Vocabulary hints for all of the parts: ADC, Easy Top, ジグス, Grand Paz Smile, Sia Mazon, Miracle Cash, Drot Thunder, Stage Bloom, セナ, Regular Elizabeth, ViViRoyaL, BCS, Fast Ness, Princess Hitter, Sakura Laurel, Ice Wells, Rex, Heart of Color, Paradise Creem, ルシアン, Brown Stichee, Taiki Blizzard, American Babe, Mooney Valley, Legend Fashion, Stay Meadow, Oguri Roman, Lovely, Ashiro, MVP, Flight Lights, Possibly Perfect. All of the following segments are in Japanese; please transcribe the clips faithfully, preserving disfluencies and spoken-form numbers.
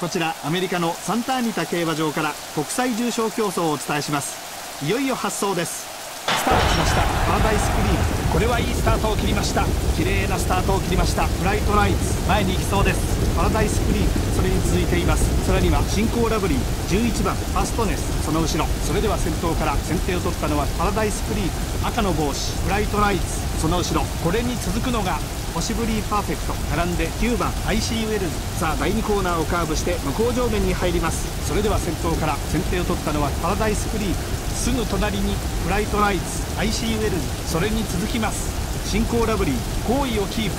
こちらアメリカのサンターニタ競馬場から国際重賞競争をお伝えします。いよいよ発走です。スタートしました。パラダイスクリーン、これはいいスタートを切りました。綺麗なスタートを切りました。フライトライツ前に行きそうです。パラダイスクリーン、それに続いています。さらには新興ラブリー、じゅういちばんファストネス、その後ろ。それでは先頭から先手を取ったのはパラダイスクリーン、赤の帽子フライトライツ、その後ろ。これに続くのがポシブリーパーフェクト、並んできゅうばんアイシーウェルズ。さあだいにコーナーをカーブして向こう上面に入ります。それでは先頭から先手を取ったのはパラダイスクリーン、すぐ隣にフライトライツ、アイシーウェルズ、それに続きます。新興ラブリー好位をキープ、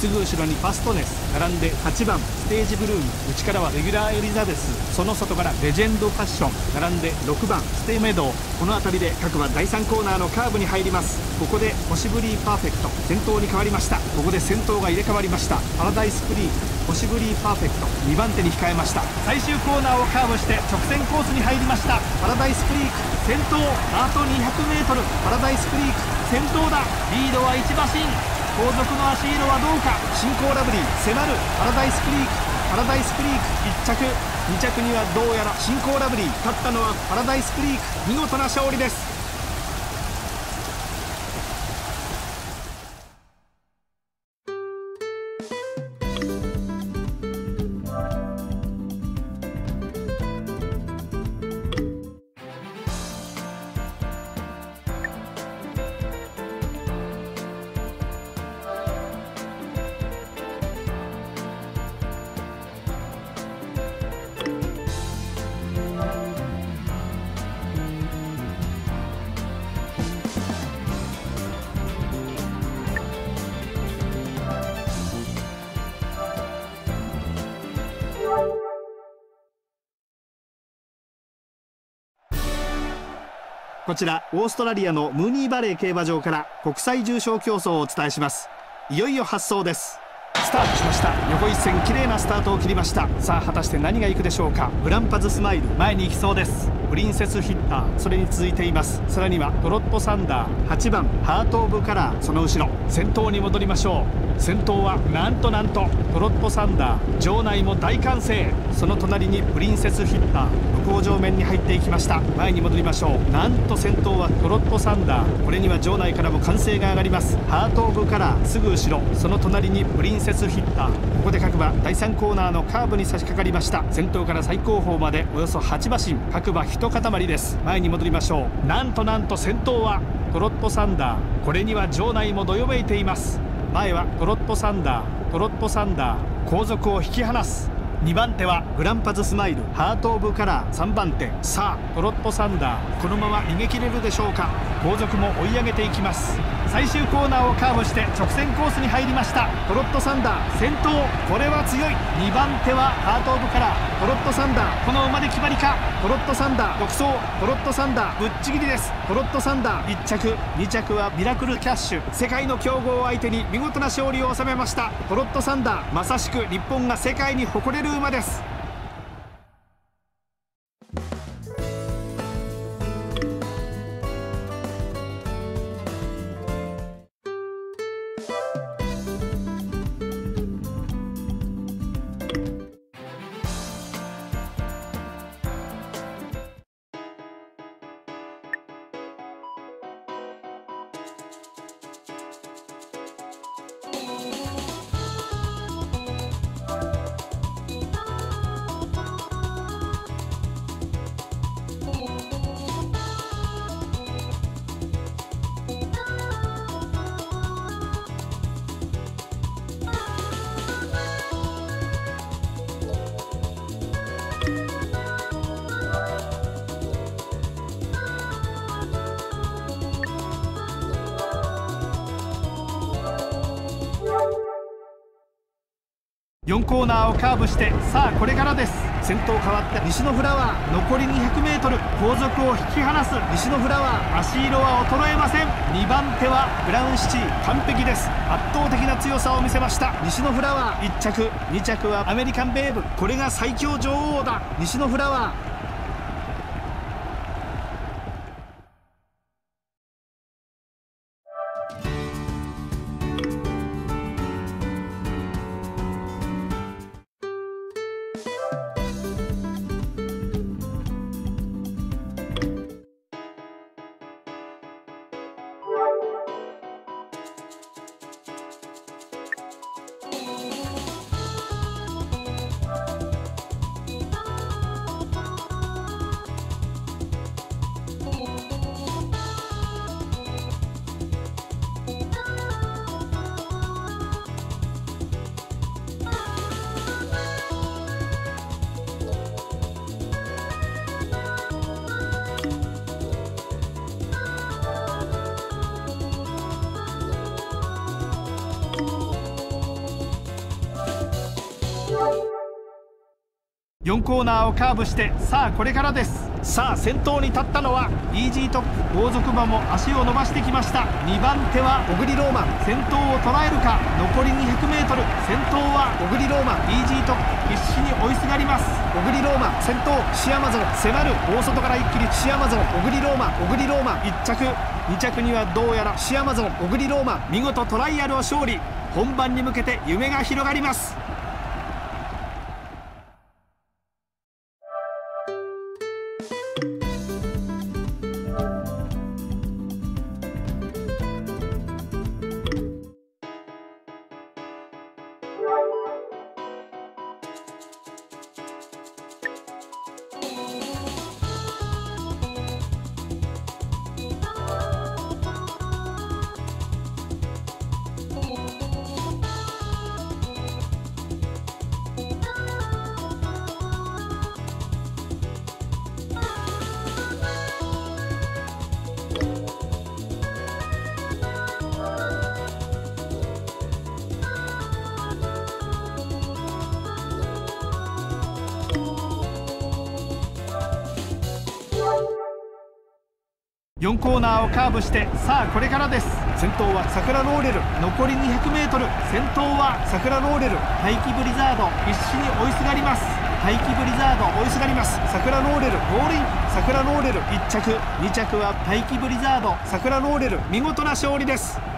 すぐ後ろにファストネス、並んではちばんステージブルーム、内からはレギュラーエリザベス、その外からレジェンドファッション、並んでろくばんステイメドー。この辺りで各馬だいさんコーナーのカーブに入ります。ここでポシブリーパーフェクト先頭に変わりました。ここで先頭が入れ替わりました。パラダイスクリーン、ポシブリーパーフェクトにばん手に控えました。最終コーナーをカーブして直線コースに入りました。パラダイスクリーン先頭、あと にひゃくメートル。 パラダイスクリーン先頭だ。リードはいち馬身、後続のアシーロはどうか。新興ラブリー迫る。パラダイスクリーク、パラダイスクリークいっちゃく、にちゃくにはどうやら新興ラブリー。勝ったのはパラダイスクリーク、見事な勝利です。こちらオーストラリアのムーニーバレー競馬場から国際重賞競争をお伝えします。いよいよ発走です。スタートしました。横一線綺麗なスタートを切りました。さあ果たして何が行くでしょうか。グランパズスマイル前に行きそうです。プリンセスヒッター、それに続いています。さらにはドロットサンダー、はちばんハート・オブ・カラー、その後ろ。先頭に戻りましょう。先頭はなんとなんとドロットサンダー、場内も大歓声。その隣にプリンセスヒッター、向こう上面に入っていきました。前に戻りましょう。なんと先頭はドロットサンダー、これには場内からも歓声が上がります。ハート・オブ・カラーすぐ後ろ、その隣にプリンセスヒッター。ここで各馬だいさんコーナーのカーブに差し掛かりました。先頭から最後方までおよそはちばしん、各馬一塊です。前に戻りましょう。なんとなんと先頭はドロットサンダー、これには場内もどよめいています。前はドロットサンダー、ドロットサンダー後続を引き離す。にばん手はグランパズスマイル、ハート・オブ・カラーさんばんて。さあドロットサンダー、このまま逃げ切れるでしょうか。後続も追い上げていきます。最終コーナーをカーブして直線コースに入りました。ドロットサンダー先頭、これは強い。にばん手はハート・オブ・カラー、ドロットサンダー、この馬で決まりか。ドロットサンダー独走、ドロットサンダーぶっちぎりです。ドロットサンダーいっちゃく、にちゃくはミラクルキャッシュ、世界の強豪を相手に見事な勝利を収めました。ドロットサンダー、まさしく日本が世界に誇れる馬です。よんコーナーをカーブして、さあこれからです。先頭変わって西のフラワー、残り にひゃくメートル、 後続を引き離す。西のフラワー、足色は衰えません。にばん手はブラウンシチー、完璧です。圧倒的な強さを見せました。西のフラワーいっちゃく、にちゃくはアメリカンベーブ、これが最強女王だ。西のフラワーよんコーナーをカーブして、さあこれからです。さあ先頭に立ったのは イージー トップ、後続馬も足を伸ばしてきました。にばんては小栗ローマン、先頭を捉えるか。残り にひゃくメートル、 先頭は小栗ローマン。 イージー トップ必死に追いすがります。小栗ローマン先頭、シアマゾン迫る。大外から一気にシアマゾン、小栗ローマン、小栗ローマンいっちゃく、にちゃくにはどうやらシアマゾン、小栗ローマン、見事トライアルを勝利。本番に向けて夢が広がります。よんコーナーをカーブして、さあこれからです。先頭はサクラローレル、残り にひゃくメートル、 先頭はサクラローレル。大気ブリザード必死に追いすがります。大気ブリザード追いすがります。サクラローレルゴールイン。サクラローレルいっちゃく、にちゃくは大気ブリザード。サクラローレル見事な勝利です。